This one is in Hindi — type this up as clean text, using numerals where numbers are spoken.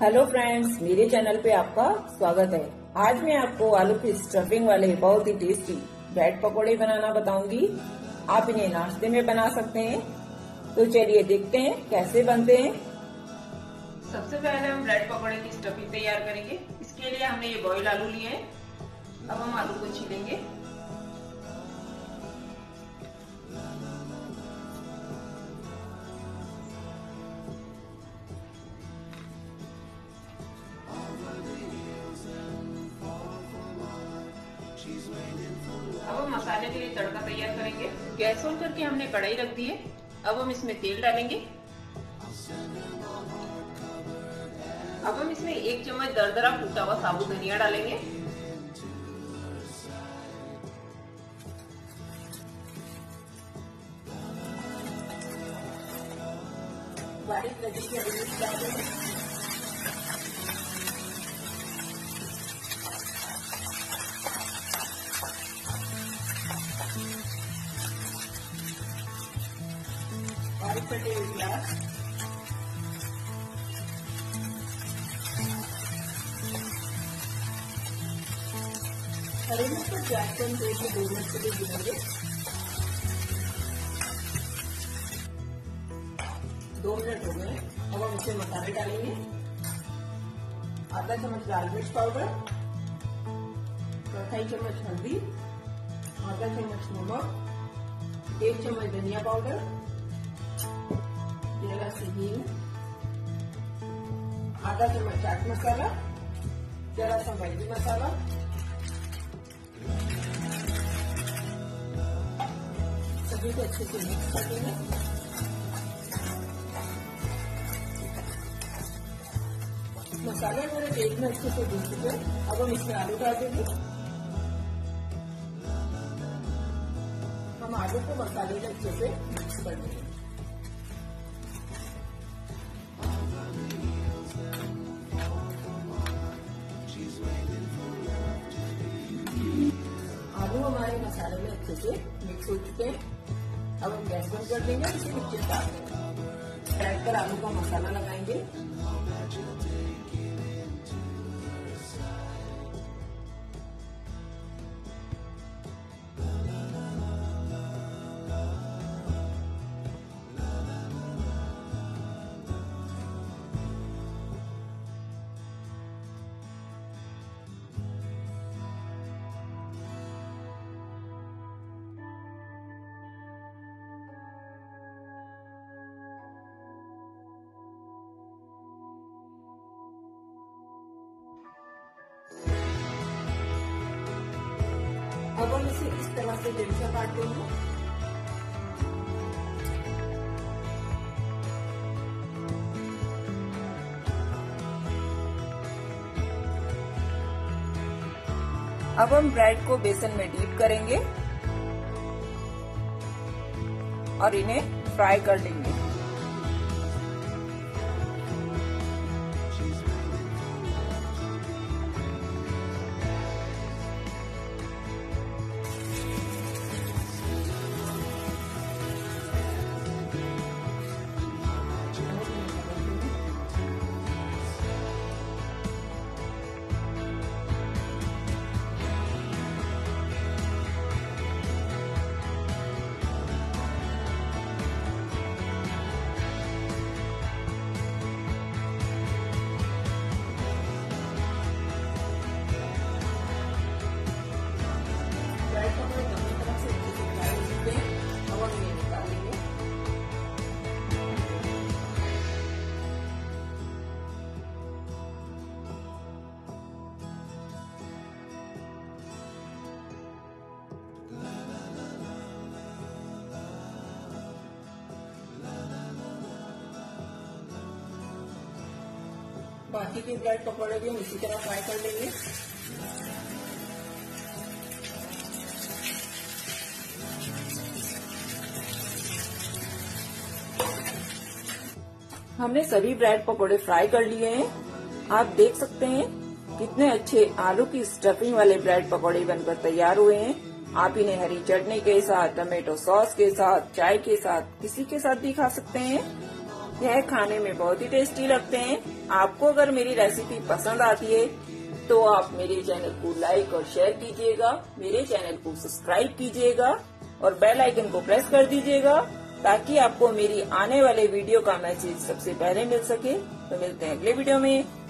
हेलो फ्रेंड्स, मेरे चैनल पे आपका स्वागत है। आज मैं आपको आलू की स्टफिंग वाले बहुत ही टेस्टी ब्रेड पकोड़े बनाना बताऊंगी। आप इन्हें नाश्ते में बना सकते हैं। तो चलिए देखते हैं कैसे बनते हैं। सबसे पहले हम ब्रेड पकोड़े की स्टफिंग तैयार करेंगे। इसके लिए हमने ये बॉइल आलू लिए हैं। अब हम आलू को छीलेंगे। अब हम मसाले के लिए तड़का तैयार करेंगे। गैस ऑन करके हमने कढ़ाई रख दी है। अब हम इसमें तेल डालेंगे। अब हम इसमें 1 चम्मच दरदरा कूटा हुआ साबुत धनिया डालेंगे। बारीक लगी हुई मिर्च डालेंगे।2 मिनट हो गए। अब हम इसमें मसाले डालेंगे। आधा चम्मच लाल मिर्च पाउडर, चौथाई चम्मच हल्दी, आधा चम्मच नमक, 1 चम्मच धनिया पाउडर, जरा सी हींग, आधा चम्मच चाट मसाला, जरा सा मैगी मसाला, सभी को अच्छे से मिक्स कर देंगे। मसाले हमारे तेल में अच्छे से भून चुके हैं। अब हम इसमें आलू डाल देंगे। हम आलू को मसाले में अच्छे से मिक्स कर देंगे। आलू हमारे मसाले में अच्छे से मिक्स हो चुके हैं। अब हम गैस बंद कर देंगे। इसे नीचे डाल देंगे। ब्रेड पर आलू का मसाला लगाएंगे। अब हम इसे इस तरह से दिल से काट देंगे। अब हम ब्रेड को बेसन में डीप करेंगे और इन्हें फ्राई कर लेंगे। बाकी के ब्रेड पकौड़े भी हम इसी तरह फ्राई कर लेंगे। हमने सभी ब्रेड पकौड़े फ्राई कर लिए हैं। आप देख सकते हैं कितने अच्छे आलू की स्टफिंग वाले ब्रेड पकौड़े बनकर तैयार हुए हैं। आप इन्हें हरी चटनी के साथ, टमेटो सॉस के साथ, चाय के साथ, किसी के साथ भी खा सकते हैं। यह खाने में बहुत ही टेस्टी लगते हैं। आपको अगर मेरी रेसिपी पसंद आती है तो आप मेरे चैनल को लाइक और शेयर कीजिएगा, मेरे चैनल को सब्सक्राइब कीजिएगा और बेल आइकन को प्रेस कर दीजिएगा ताकि आपको मेरी आने वाले वीडियो का मैसेज सबसे पहले मिल सके। तो मिलते हैं अगले वीडियो में।